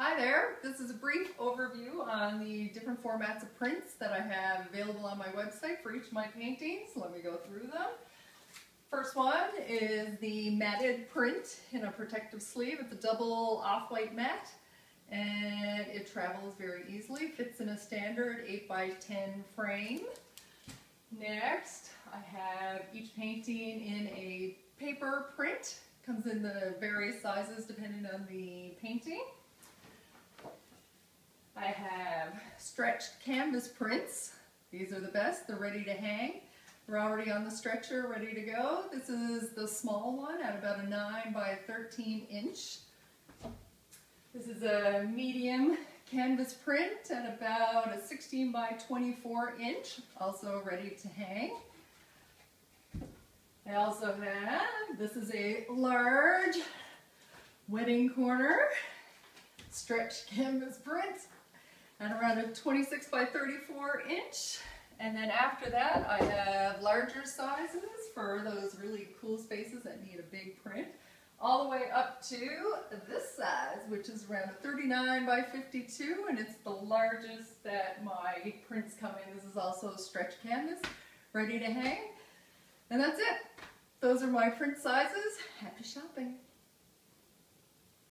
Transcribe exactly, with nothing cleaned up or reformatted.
Hi there, this is a brief overview on the different formats of prints that I have available on my website for each of my paintings. Let me go through them. First one is the matted print in a protective sleeve. It's a double off-white matte and it travels very easily. Fits in a standard eight by ten frame. Next, I have each painting in a paper print. Comes in the various sizes depending on the painting. I have stretched canvas prints. These are the best. They're ready to hang. They're already on the stretcher, ready to go. This is the small one at about a nine by thirteen inch. This is a medium canvas print at about a sixteen by twenty-four inch, also ready to hang. I also have, this is a large wedding corner stretched canvas print at around a twenty-six by thirty-four inch. And then after that, I have larger sizes for those really cool spaces that need a big print, all the way up to this size, which is around a thirty-nine by fifty-two, and it's the largest that my prints come in. This is also stretch canvas, ready to hang. And that's it. Those are my print sizes. Happy shopping.